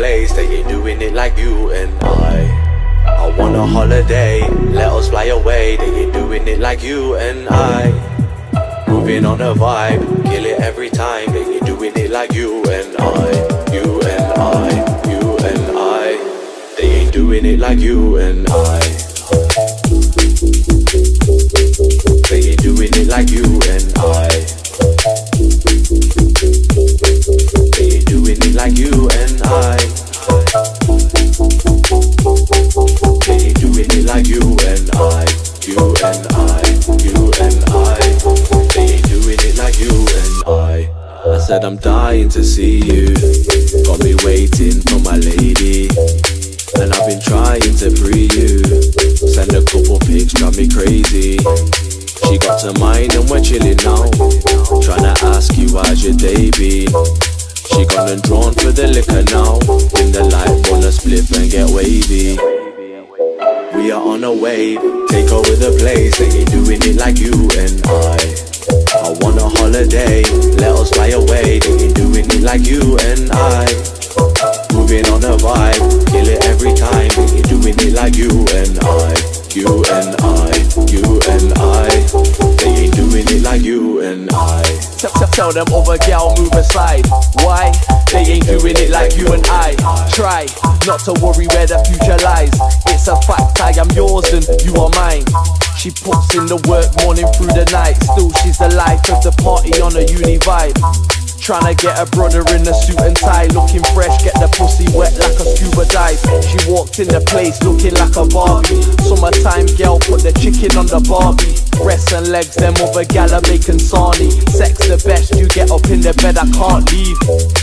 place that ain't doing it like you and I want a holiday, let us fly away. They ain't doing it like you and I. Moving on a vibe, kill it every time. They ain't doing it like you and I. You and I, you and I. They ain't doing it like you and I. They ain't doing it like you and I. They ain't doing it like you and I. Like you and I, you and I, you and I. They ain't doing it like you and I. I said I'm dying to see you. Got me waiting for my lady. And I've been trying to free you. Send a couple pics, got me crazy. She got her mind and we're chilling now. Tryna ask you how's your day be. She gone and drawn for the liquor now. In the life wanna split and get wavy. We are on a wave, take over the place. They ain't doing it like you and I. I want a holiday, let us fly away. They ain't doing it like you and I. Moving on a vibe, kill it every time. They ain't doing it like you and I. You and I, you and I. They ain't doing it like you and I. Tell them over, girl, move aside. Why? They ain't doing it like you and I. Try not to worry where the future lies. It's a fact, I am yours and you are mine. She puts in the work morning through the night. Still she's the life of the party on a uni vibe. Tryna get a brother in a suit and tie. Looking fresh, get the pussy wet like a scuba dive. She walked in the place looking like a Barbie. Summertime girl, put the chicken on the Barbie. Breasts and legs, them other gal are making sarnie. Sex the best, you get up in the bed, I can't leave.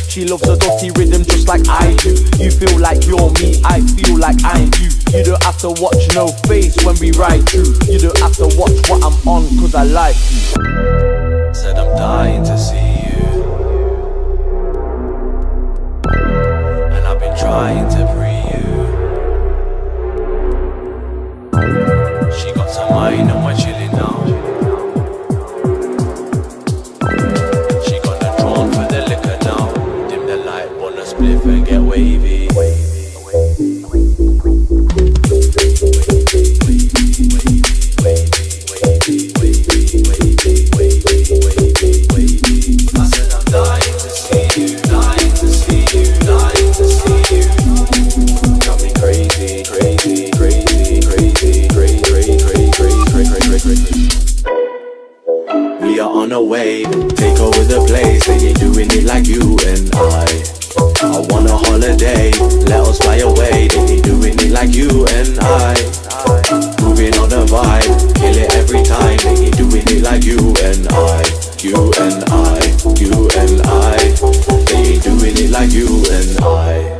She loves a dirty rhythm just like I do. You feel like you're me, I feel like I'm you. You don't have to watch no face when we ride through. You don't have to watch what I'm on, cause I like you. Said I'm dying to see you. Trying to free you. She got some mind and we're chilling now. She got the drawn for the liquor now. Dim the light, wanna spliff and get wavy. I said I'm dying to see you, dying to see you, dying to see you. We are on a wave, take over the place. They ain't doing it like you and I. I want a holiday, let us fly away. They ain't doing it like you and I. Moving on a vibe, kill it every time. They ain't doing it like you and I. You and I, you and I. They ain't doing it like you and I.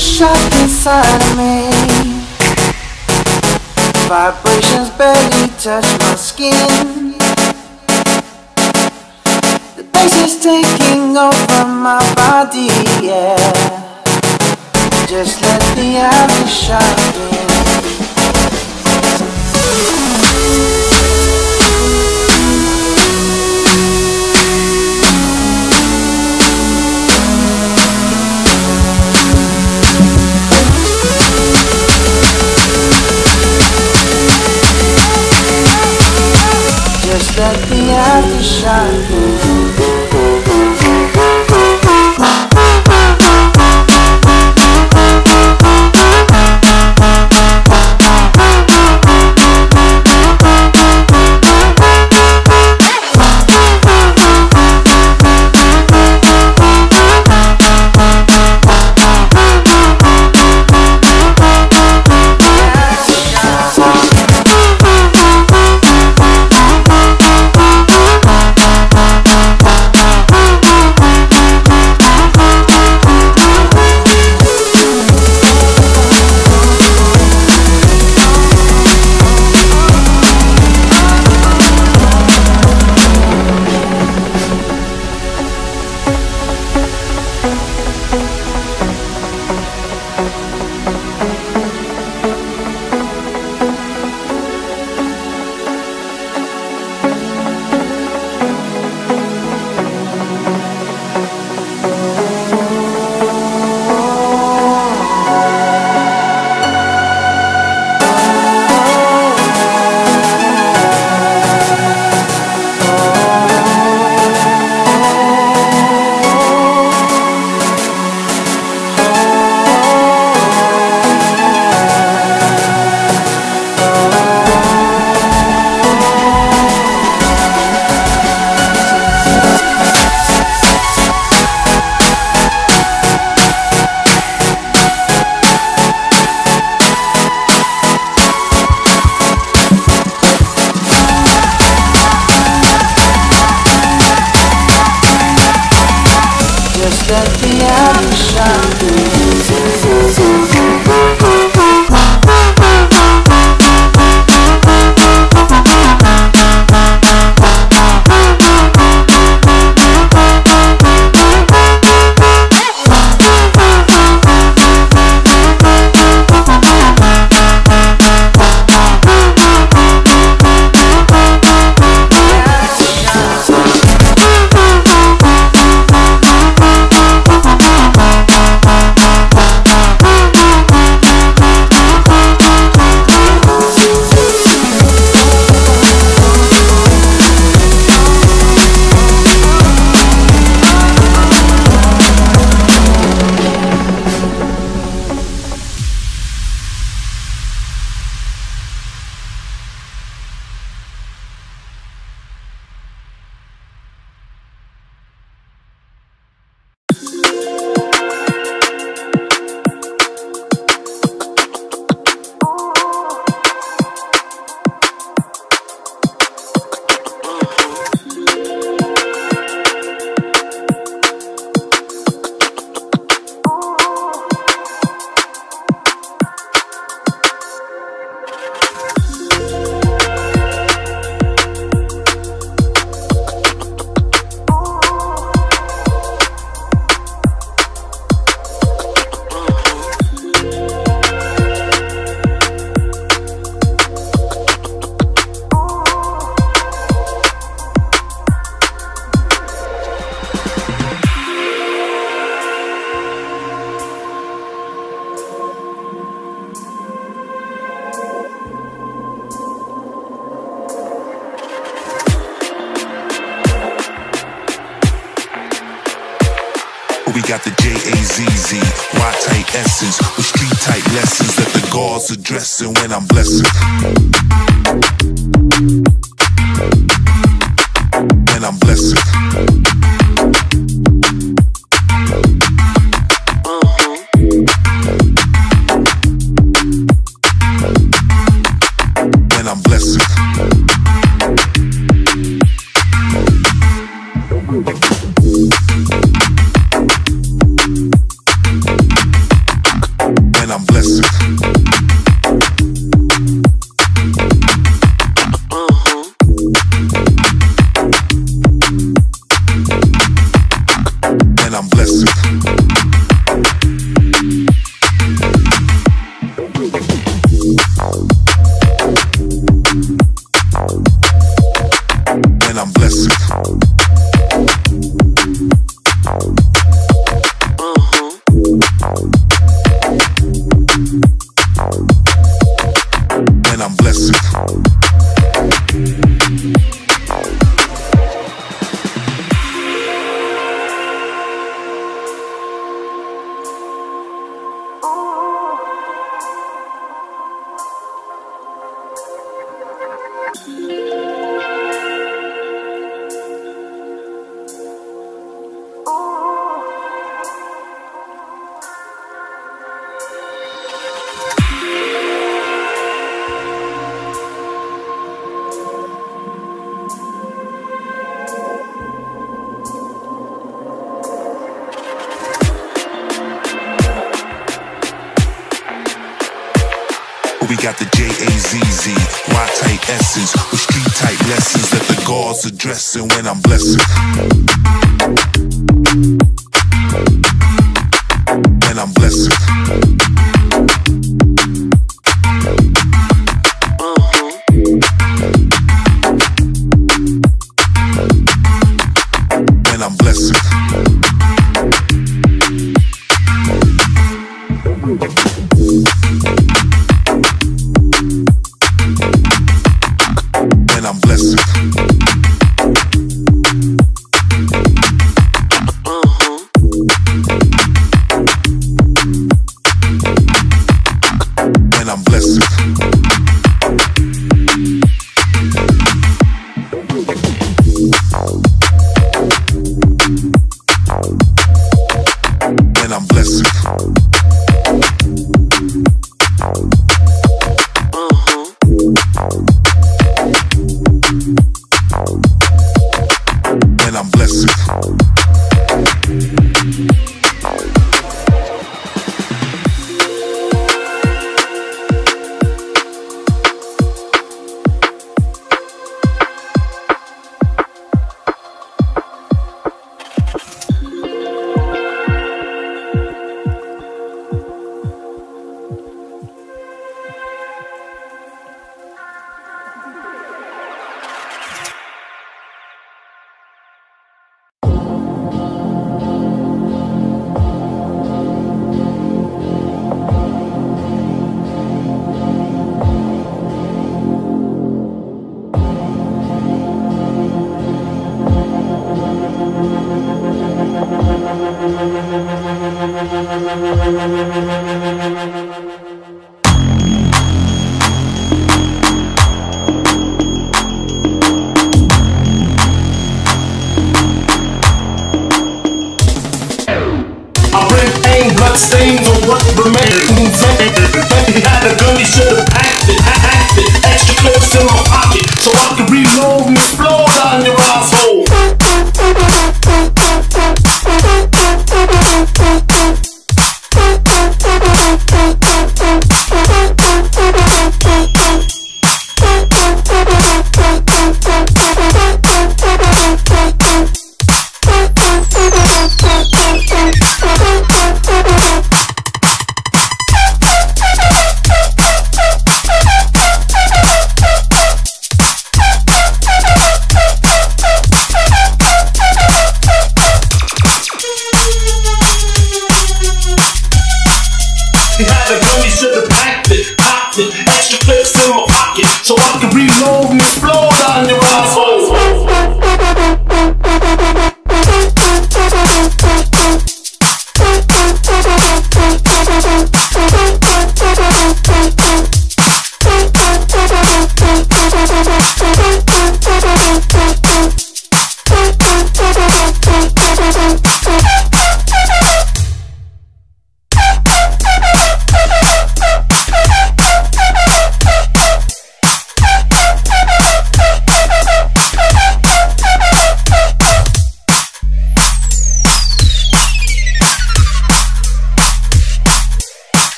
shot inside of me. Vibrations barely touch my skin. The bass is taking over my body, yeah. Just let the after shot in. Let the aftershine. Let the aftershine. We got the J-A-Z-Z-Y type essence with street type lessons that the gods are dressing when I'm blessing. When I'm blessing. When I'm blessing. and I'm blessed. And I'm blessed. We got the J-A-Z-Z, Y-type essence, with street-type lessons that the gods are dressing when I'm blessed. When I'm blessed. When I'm blessed. I'm blessed. And I'm blessed. And I'm blessed. Stains on what remains. If he had a gun, he should have acted. Extra clips in my pocket, so I can reload and explode down your asshole.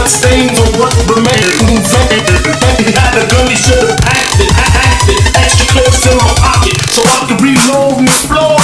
blood stains on what remains. He had a gun, he should have acted extra close in my pocket so I could reload and explode.